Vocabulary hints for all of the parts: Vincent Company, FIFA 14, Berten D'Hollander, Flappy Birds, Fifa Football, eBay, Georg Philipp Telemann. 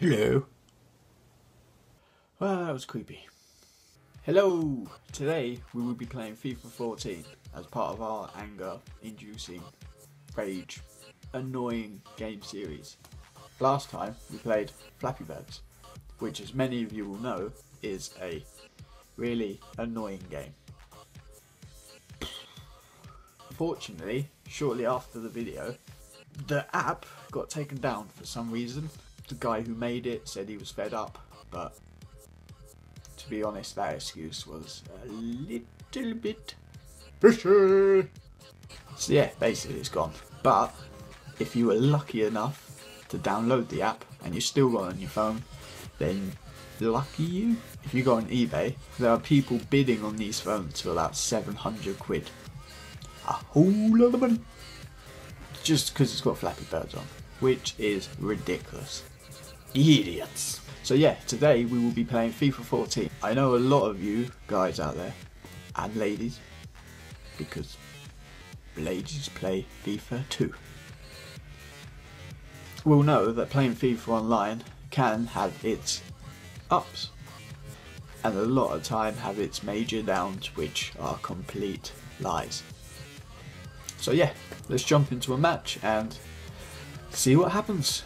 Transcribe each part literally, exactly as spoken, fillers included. Hello. Well, that was creepy. Hello! Today we will be playing FIFA fourteen as part of our anger-inducing, rage, annoying game series. Last time we played Flappy Birds, which as many of you will know is a really annoying game. Fortunately, shortly after the video, the app got taken down for some reason. The guy who made it said he was fed up, but to be honest, that excuse was a little bit fishy. So yeah, basically it's gone. But if you were lucky enough to download the app and you still got it on your phone, then lucky you. If you go on eBay, there are people bidding on these phones for about seven hundred quid. A whole lot of money. Just because it's got Flappy Birds on, which is ridiculous. Idiots. So yeah, today we will be playing FIFA fourteen. I know a lot of you guys out there, and ladies, because ladies play FIFA too, will know that playing FIFA online can have its ups, and a lot of time have its major downs, which are complete lies. So yeah, let's jump into a match and see what happens.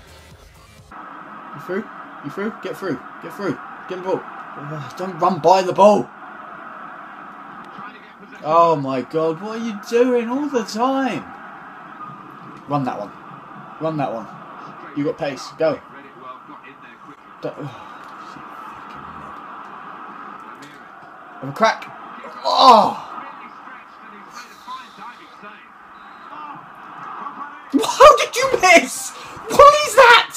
You through? You through? Get through. Get through. Get the ball. Don't run by the ball. Oh my god, what are you doing all the time? Run that one. Run that one. You got pace. Go. Don't, oh, have a crack. Oh! How did you miss? What is that?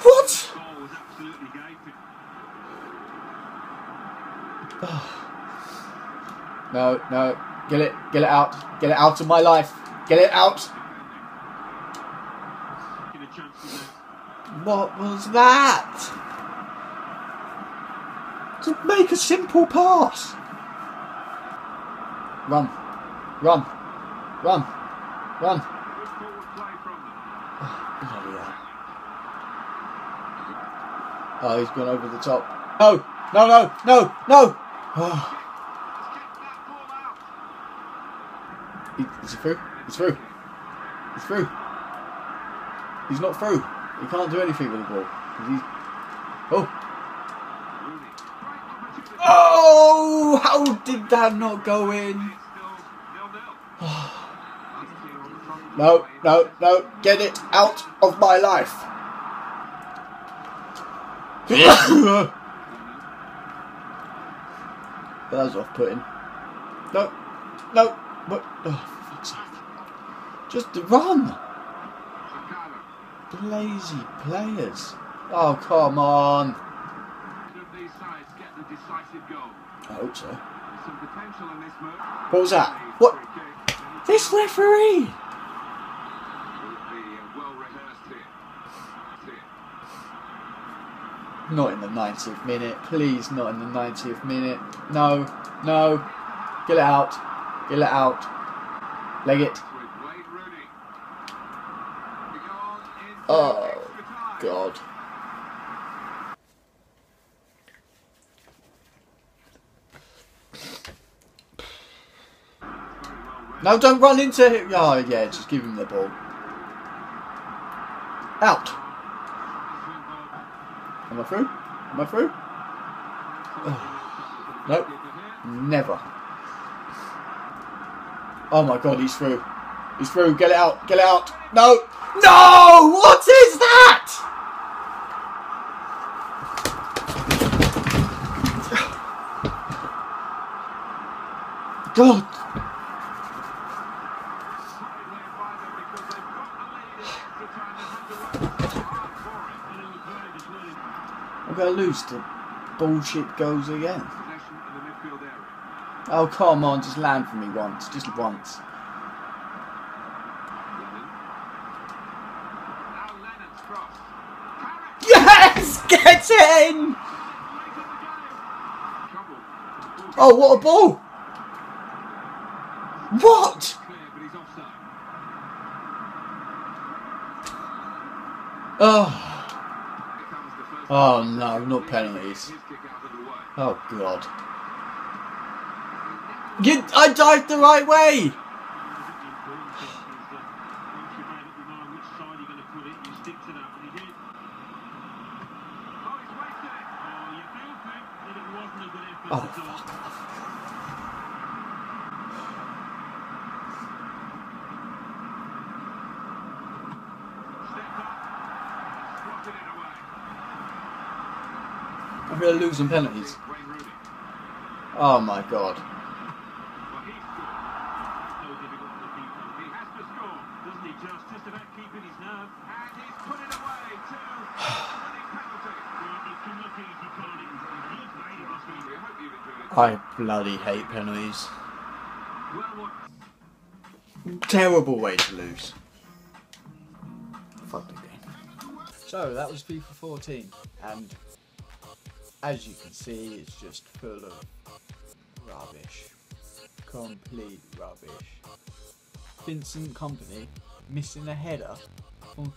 What? Oh. No, no. Get it. Get it out. Get it out of my life. Get it out. What was that? Just make a simple pass. Run. Run. Run. Run. Oh, he's gone over the top. No, no, no, no, no! Oh. He, is he through? He's through. He's through. He's not through. He can't do anything with the ball. He's... Oh! Oh! How did that not go in? Oh. No, no, no. Get it out of my life. That was off-putting. No, no, but oh, fuck's sake. Just run. Lazy players. Oh, come on. I hope so. What was that? What? This referee. Not in the ninetieth minute, please, not in the ninetieth minute. No, no, get it out, get it out, leg it. Oh, God. No, don't run into him. Oh, yeah, just give him the ball. Out. Am I through? Am I through? Oh. Nope. Never. Oh my god, he's through. He's through. Get it out. Get it out. No. No! What is that? God. I'm going to lose. The bullshit goes again. Oh, come on. Just land for me once. Just once. Yes! Get in! Oh, what a ball! What? Oh. Oh no, no penalties. Oh god. You, I dived the right way! Oh fuck. I'm really losing penalties. Oh my god. I bloody hate penalties. Terrible way to lose. Fuck the game. So that was FIFA fourteen, and as you can see, it's just full of rubbish. Complete rubbish. Vincent Company missing a header from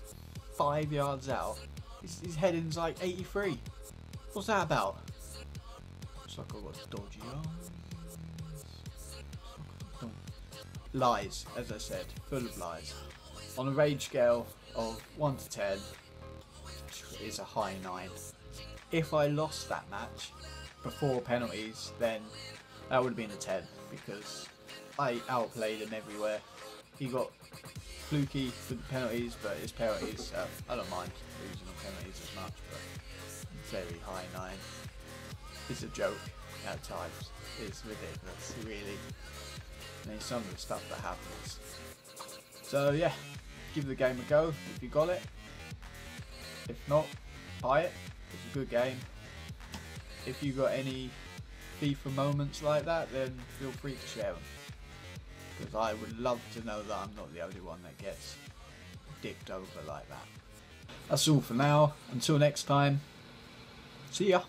five yards out. His, his heading's like eighty-three. What's that about? Soccer was dodgy. Lies, as I said, full of lies. On a rage scale of one to ten, it is a high nine. If I lost that match before penalties, then that would have been a ten, because I outplayed him everywhere. He got fluky for the penalties, but his penalties, uh, I don't mind losing on penalties as much, but very high nine. It's a joke at times. It's ridiculous, really. I mean, some of the stuff that happens. So yeah, give the game a go if you got it. If not, buy it. It's a good game. If you got any FIFA moments like that, then feel free to share them, because I would love to know that I'm not the only one that gets dicked over like that. That's all for now. Until next time. See ya.